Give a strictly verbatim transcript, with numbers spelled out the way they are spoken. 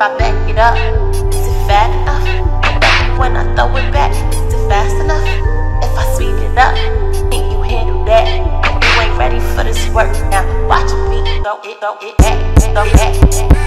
I back it up, is it fat enough? When I throw it back, is it fast enough? If I speed it up, think you handle that? You ain't ready for this work now. Watch me throw it, throw it back, throw it back.